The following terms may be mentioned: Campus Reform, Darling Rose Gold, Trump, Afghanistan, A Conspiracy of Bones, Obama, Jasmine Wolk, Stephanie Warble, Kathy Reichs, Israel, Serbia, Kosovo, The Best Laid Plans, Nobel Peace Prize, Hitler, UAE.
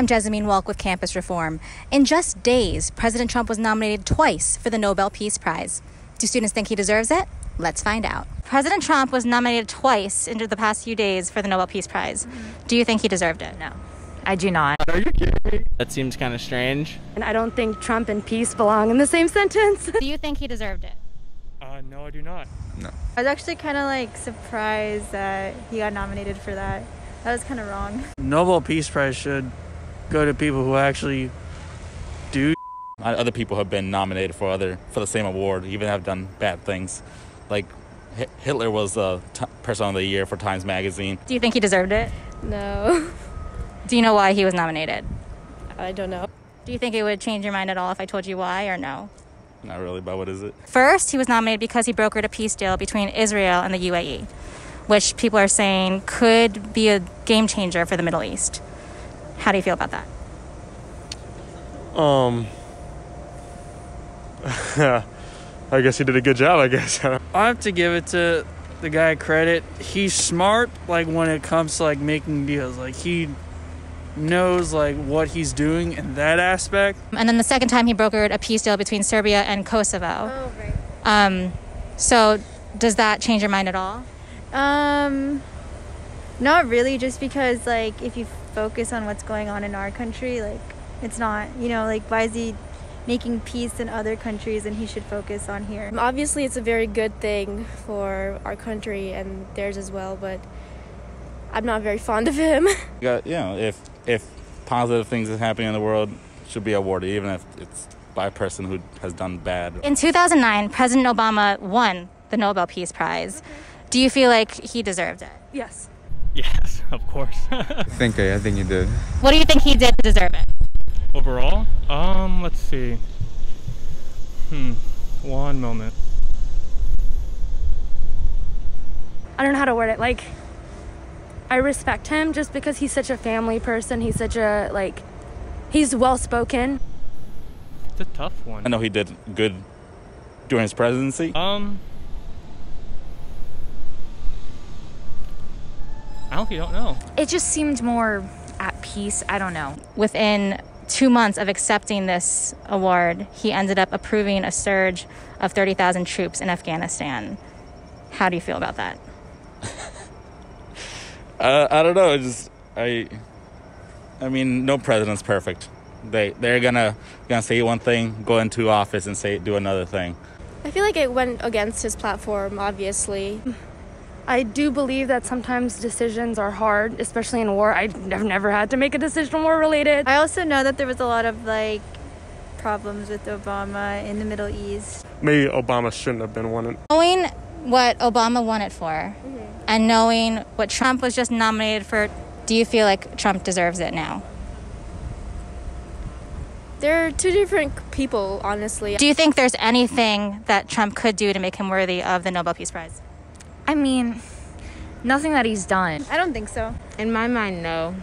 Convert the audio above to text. I'm Jasmine Wolk with Campus Reform. In just days, President Trump was nominated twice for the Nobel Peace Prize. Do students think he deserves it? Let's find out. President Trump was nominated twice in the past few days for the Nobel Peace Prize. Do you think he deserved it? No, I do not. Are you kidding me? That seems kind of strange. And I don't think Trump and peace belong in the same sentence. Do you think he deserved it? No, I do not. No. I was actually kind of surprised that he got nominated for that. That was kind of wrong. Nobel Peace Prize should go to people who actually do. Other people have been nominated for the same award, even have done bad things. Like Hitler was a person of the year for Times Magazine. Do you think he deserved it? No. Do you know why he was nominated? I don't know. Do you think it would change your mind at all if I told you why, or no? Not really, but what is it? First, he was nominated because he brokered a peace deal between Israel and the UAE, which people are saying could be a game changer for the Middle East. How do you feel about that? I guess he did a good job, I guess. I have to give it to the guy credit. He's smart, when it comes to, making deals. He knows, what he's doing in that aspect. And then the second time he brokered a peace deal between Serbia and Kosovo. Oh, right. So does that change your mind at all? Not really, just because, if you focus on what's going on in our country, it's not, why is he making peace in other countries and he should focus on here? Obviously, it's a very good thing for our country and theirs as well, but I'm not very fond of him. If positive things is happening in the world, it should be awarded, even if it's by a person who has done bad. In 2009, President Obama won the Nobel Peace Prize. Okay. Do you feel like he deserved it? Yes. Yes, of course. I think he did. What do you think he did to deserve it? Overall? Let's see. One moment. I don't know how to word it. I respect him just because he's such a family person. He's such a, he's well-spoken. It's a tough one. I know he did good during his presidency. I honestly don't know. It just seemed more at peace. I don't know. Within 2 months of accepting this award, he ended up approving a surge of 30,000 troops in Afghanistan. How do you feel about that? I don't know. I mean, no president's perfect. They're gonna say one thing, go into office and do another thing. I feel like it went against his platform, obviously. I do believe that sometimes decisions are hard, especially in war. I've never had to make a decision war-related. I also know that there was a lot of, problems with Obama in the Middle East. Maybe Obama shouldn't have been won. Knowing what Obama won it for, and knowing what Trump was just nominated for, do you feel like Trump deserves it now? They're two different people, honestly. Do you think there's anything that Trump could do to make him worthy of the Nobel Peace Prize? I mean, nothing that he's done. I don't think so. In my mind, no.